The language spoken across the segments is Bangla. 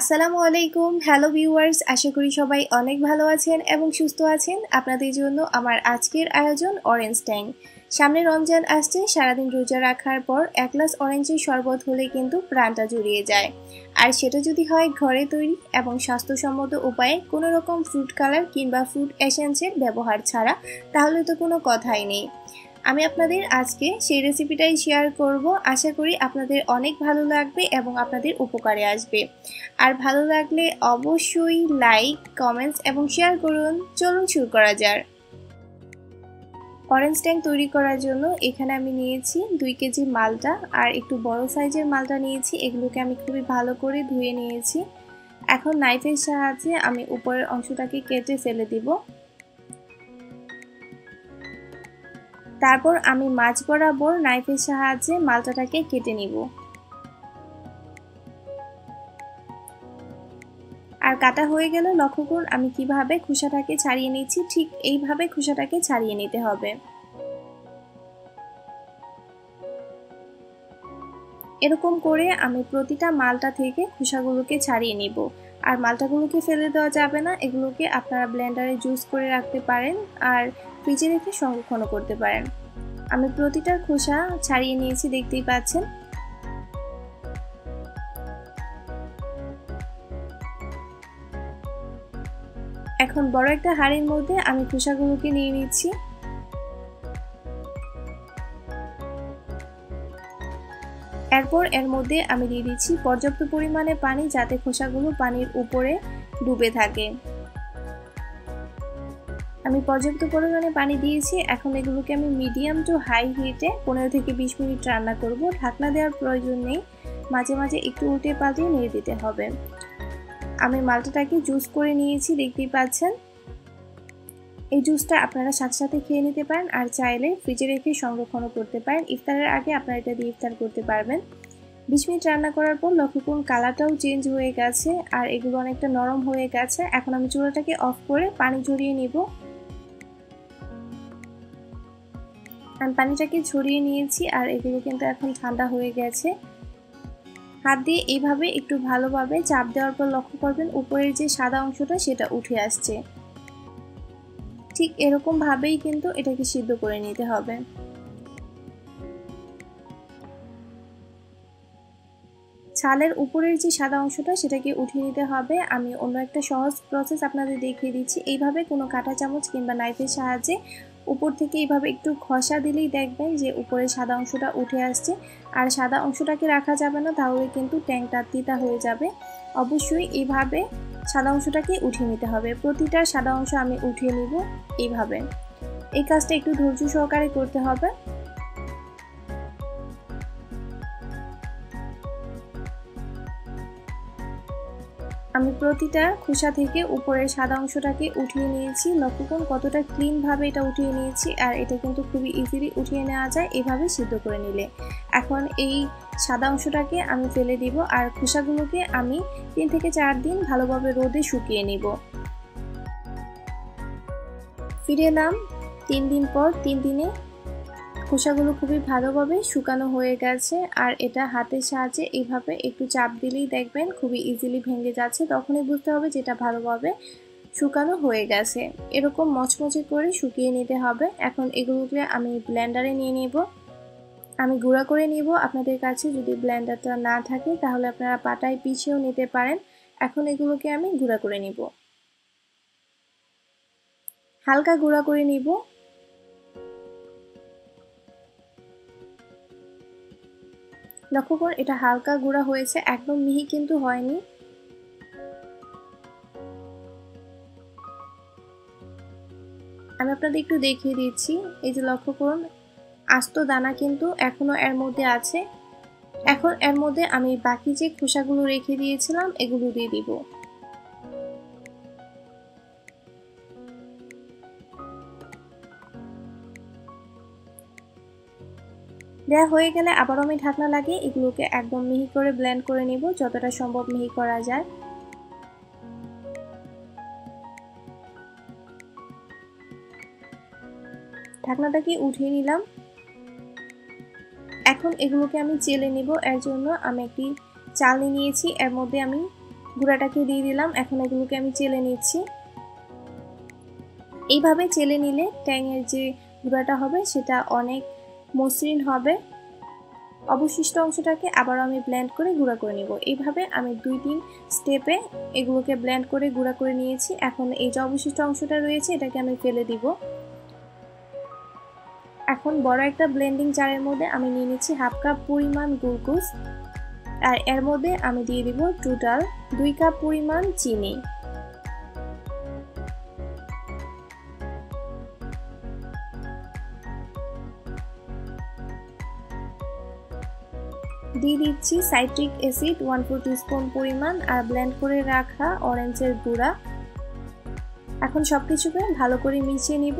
আসসালামুআলাইকুম হ্যালো ভিউয়ার্স আশা করি সবাই অনেক ভালো আছেন এবং সুস্থ আছেন। আপনাদের জন্য আমার আজকের আয়োজন অরেঞ্জ ট্যাং। সামনে রমজান আসছে, সারাদিন রোজা রাখার পর এক গ্লাস অরেঞ্জের শরবত হলে কিন্তু প্রাণটা জুড়িয়ে যায়। আর সেটা যদি হয় ঘরে তৈরি এবং স্বাস্থ্যসম্মত উপায়ে, কোনো রকম ফ্রুট কালার কিংবা ফ্রুট এসেন্সের ব্যবহার ছাড়া, তাহলে তো কোনো কথাই নেই। আমি আপনাদের আজকে সেই রেসিপিটাই শেয়ার করব। আশা করি আপনাদের অনেক ভালো লাগবে এবং আপনাদের উপকারে আসবে। আর ভালো লাগলে অবশ্যই লাইক, কমেন্টস এবং শেয়ার করুন। চলুন শুরু করা যাক। অরেঞ্জ ট্যাং তৈরি করার জন্য এখানে আমি নিয়েছি 2 কেজি মালটা, আর একটু বড় সাইজের মালটা নিয়েছি। এগুলোকে আমি খুবই ভালো করে ধুয়ে নিয়েছি। এখন নাইফের সাহায্যে আমি উপরের অংশটাকে কেটে ফেলে দিব। তারপর আমি মাছ বরাবর নাইফের সাহায্যে মালটাটাকে কেটে নিব। আর কাটা হয়ে গেল, লক্ষ্য করুন আমি কিভাবে খোসাটাকে ছাড়িয়ে নিচ্ছি। ঠিক এইভাবে খোসাটাকে ছাড়িয়ে নিতে হবে। এরকম করে আমি প্রতিটা মালটা থেকে খোসাগুলোকে ছাড়িয়ে নিব। আর মালটাগুলোকে ফেলে দেওয়া যাবে না, এগুলোকে আপনারা ব্লেন্ডারে জুস করে রাখতে পারেন আর ফ্রিজে রেখে সংরক্ষণ করতে পারেন। আমি প্রতিটা খোসা ছাড়িয়ে নিয়েছি, দেখতেই পাচ্ছেন। এখন বড় একটা হাঁড়ির মধ্যে আমি খোসাগুলোকে নিয়ে নিচ্ছি। এরপর এর মধ্যে আমি দিয়ে দিচ্ছি পর্যাপ্ত পরিমাণে পানি, যাতে খোসাগুলো পানির উপরে ডুবে থাকে। আমি পর্যাপ্ত পরিমাণে পানি দিয়েছি। এখন এগুলোকে আমি মিডিয়াম টু হাই হিটে 15 থেকে 20 মিনিট রান্না করব। ঢাকনা দেওয়ার প্রয়োজন নেই, মাঝে মাঝে একটু উল্টে পাল্টে নেড়ে দিতে হবে। আমি মালটাটাকে জুস করে নিয়েছি, দেখতেই পাচ্ছেন। এই জুসটা আপনারা সাথে সাথে খেয়ে নিতে পারেন, আর চাইলে ফ্রিজে রেখে সংরক্ষণও করতে পারেন। ইফতারের আগে আপনারা এটা দিয়ে ইফতার করতে পারবেন। 20 মিনিট রান্না করার পর লক্ষ্য করুন কালারটাও চেঞ্জ হয়ে গেছে আর এগুলো অনেকটা নরম হয়ে গেছে। এখন আমি চুলাটাকে অফ করে পানি ঝরিয়ে নিব। আমি পানিটাকে ঝরিয়ে নিয়েছি, আর এগুলো কিন্তু এখন ঠান্ডা হয়ে গেছে। হাত দিয়ে এইভাবে একটু ভালোভাবে চাপ দেওয়ার পর লক্ষ্য করবেন উপরের যে সাদা অংশটা সেটা উঠে আসছে। ঠিক এরকম ভাবেই কিন্তু এটাকে সিদ্ধ করে নিতে হবে। ছালের উপরের যে সাদা অংশটা সেটাকে উঠিয়ে নিতে হবে। আমি অন্য একটা সহজ প্রসেস আপনাদের দেখিয়ে দিচ্ছি। এইভাবে কোনো কাঁটা চামচ কিংবা নাইফের সাহায্যে উপর থেকে এইভাবে একটু ঘষা দিলেই দেখবেন যে উপরে সাদা অংশটা উঠে আসছে। আর সাদা অংশটাকে রাখা যাবে না, তাহলে কিন্তু ট্যাংটা তিতা হয়ে যাবে। অবশ্যই এইভাবে সাদা অংশটাকে উঠিয়ে নিতে হবে। প্রতিটা সাদা অংশ আমি উঠিয়ে নিব এইভাবে। এই কাজটা একটু ধৈর্য সহকারে করতে হবে। আমি প্রতিটা খোসা থেকে উপরের সাদা অংশটাকে উঠিয়ে নিয়েছি। লক্ষ্য করুন কতটা ক্লিনভাবে এটা উঠিয়ে নিয়েছি। আর এটা কিন্তু খুবই ইজিলি উঠিয়ে নেওয়া যায় এভাবে সিদ্ধ করে নিলে। এখন এই সাদা অংশটাকে আমি ফেলে দিব। আর খোসাগুলোকে আমি 3 থেকে 4 দিন ভালোভাবে রোদে শুকিয়ে নিব। ফিরে এলাম 3 দিন পর। 3 দিনে খোসাগুলো খুবই ভালোভাবে শুকানো হয়ে গেছে। আর এটা হাতের সাহায্যে এইভাবে একটু চাপ দিলেই দেখবেন খুবই ইজিলি ভেঙে যাচ্ছে। তখনই বুঝতে হবে যেটা ভালোভাবে শুকানো হয়ে গেছে। এরকম মচমচে করে শুকিয়ে নিতে হবে। এখন এগুলোকে আমি ব্লেন্ডারে নিয়ে নেব। আমি গুঁড়া করে নিব। আপনাদের কাছে যদি ব্লেন্ডারটা না থাকে তাহলে আপনারা পাটায় পিষেও নিতে পারেন। এখন এগুলোকে আমি গুঁড়া করে নিব, হালকা গুঁড়া করে নিব। লক্ষ্য করুন এটা হালকা গুঁড়া হয়েছে, একদম মিহি কিন্তু হয়নি। আমি আপনাদের একটু দেখিয়ে দিচ্ছি। এই যে লক্ষ্য করুন আস্ত দানা কিন্তু এখনো এর মধ্যে আছে। এখন এর মধ্যে আমি বাকি যে খোসাগুলো রেখে দিয়েছিলাম এগুলো দিয়ে দিব। দেয়া হয়ে গেলে আবার আমি ঢাকনা লাগিয়ে এগুলোকে একদম মিহি করে ব্লেন্ড করে নিব, যতটা সম্ভব মিহি করা যায়। ঢাকনাটাকে উঠিয়ে নিলাম। এখন এগুলোকে আমি চেলে নিব। এর জন্য আমি একটি চালনি নিয়েছি, এর মধ্যে আমি গুঁড়াটাকে দিয়ে দিলাম। এখন এগুলোকে আমি চেলে নিচ্ছি। এইভাবে চেলে নিলে ট্যাংয়ের যে গুঁড়াটা হবে সেটা অনেক মসৃণ হবে। অবশিষ্ট অংশটাকে আবার আমি ব্লেন্ড করে গুঁড়া করে নেব। এইভাবে আমি 2-3 স্টেপে এগুলোকে ব্লেন্ড করে গুঁড়া করে নিয়েছি। এখন এই যে অবশিষ্ট অংশটা রয়েছে এটাকে আমি ফেলে দিব। এখন বড় একটা ব্লেন্ডিং জারের মধ্যে আমি নিয়ে নিচ্ছি হাফ কাপ পরিমাণ গ্লুকোজ, আর এর মধ্যে আমি দিয়ে দিব টোটাল 2 কাপ পরিমাণ চিনি। দিয়ে দিচ্ছি সাইট্রিক অ্যাসিড 1/4 টিস্পুন পরিমাণ আর ব্লেন্ড করে রাখা অরেঞ্জের গুঁড়া। এখন সবকিছুকে ভালো করে মিশিয়ে নিব।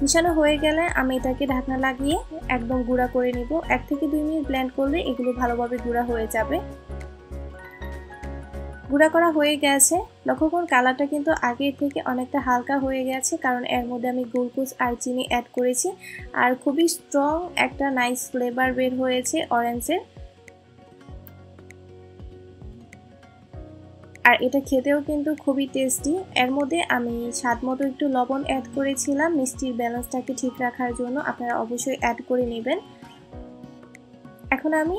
মিশানো হয়ে গেলে আমি এটাকে ঢাকনা লাগিয়ে একদম গুঁড়া করে নিব। 1 থেকে 2 মিনিট ব্লেন্ড করলে এগুলো ভালোভাবে গুঁড়া হয়ে যাবে। গুঁড়া করা হয়ে গেছে। লক্ষ্য করুন কালারটা কিন্তু আগের থেকে অনেকটা হালকা হয়ে গেছে, কারণ এর মধ্যে আমি গ্লুকোজ আর চিনি অ্যাড করেছি। আর খুবই স্ট্রং একটা নাইস ফ্লেভার বের হয়েছে অরেঞ্জের, আর এটা খেতেও কিন্তু খুবই টেস্টি। এর মধ্যে আমি স্বাদ মতো একটু লবণ অ্যাড করেছিলাম মিষ্টির ব্যালেন্সটাকে ঠিক রাখার জন্য, আপনারা অবশ্যই অ্যাড করে নেবেন। এখন আমি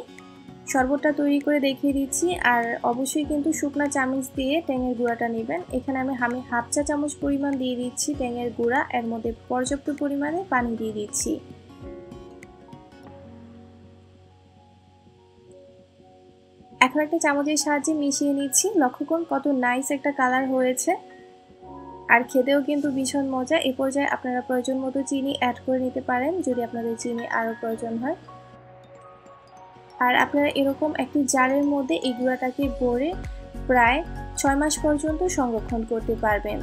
শরবতটা তৈরি করে দেখিয়ে দিচ্ছি। আর অবশ্যই কিন্তু শুকনা চামচ দিয়ে ট্যাংয়ের গুঁড়াটা নেবেন। এখানে আমি হাফ চা চামচ পরিমাণ দিয়ে দিচ্ছি ট্যাংয়ের গুঁড়া, এর মধ্যে পর্যাপ্ত পরিমাণে পানি দিয়ে দিচ্ছি। এখন একটা চামচের সাহায্যে মিশিয়ে নিচ্ছি। লক্ষ্য করুন কত নাইস একটা কালার হয়েছে, আর খেতেও কিন্তু ভীষণ মজা। এই পর্যায়ে আপনারা প্রয়োজন মতো চিনি অ্যাড করে নিতে পারেন যদি আপনাদের চিনি আরও প্রয়োজন হয়। আর আপনারা এরকম একটি জারের মধ্যে এই গুঁড়াটাকে ভরে প্রায় 6 মাস পর্যন্ত সংরক্ষণ করতে পারবেন।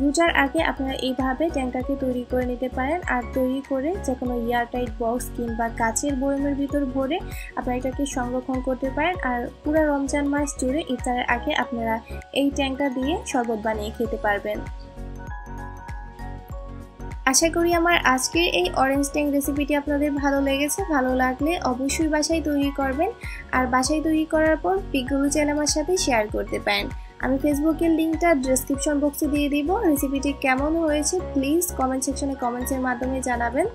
রোজার আগে আপনারা এইভাবে ট্যাংটাকে তৈরি করে নিতে পারেন। আর তৈরি করে যে কোনো এয়ারটাইট বক্স কিংবা কাচের বয়মের ভিতর ভরে আপনারা এটাকে সংরক্ষণ করতে পারেন। আর পুরো রমজান মাস জুড়ে ইফতারের আগে আপনারা এই ট্যাংটা দিয়ে শরবত বানিয়ে খেতে পারবেন। আশা করি আমার আজকের এই অরেঞ্জ ট্যাং রেসিপিটি আপনাদের ভালো লেগেছে। ভালো লাগলে অবশ্যই বাসায় তৈরি করবেন, আর বাসায় তৈরি করার পর পিকগুলো চাইলে আমার সাথে শেয়ার করতে পারেন। আমি ফেসবুকের লিঙ্কটা ডেসক্রিপশন বক্সে দিয়ে দিব। রেসিপিটি কেমন হয়েছে প্লিজ কমেন্ট সেকশনে কমেন্টসের মাধ্যমে জানাবেন।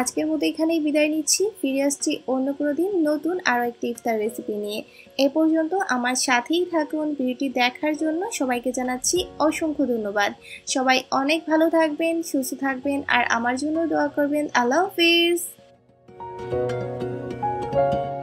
আজকের মতো এখানেই বিদায় নিচ্ছি। ফিরে আসছি অন্য কোনো দিন নতুন আরও একটি ইফতার রেসিপি নিয়ে। এ পর্যন্ত আমার সাথেই থাকুন। ভিডিওটি দেখার জন্য সবাইকে জানাচ্ছি অসংখ্য ধন্যবাদ। সবাই অনেক ভালো থাকবেন, সুস্থ থাকবেন, আর আমার জন্য দোয়া করবেন। আল্লাহ হাফিজ।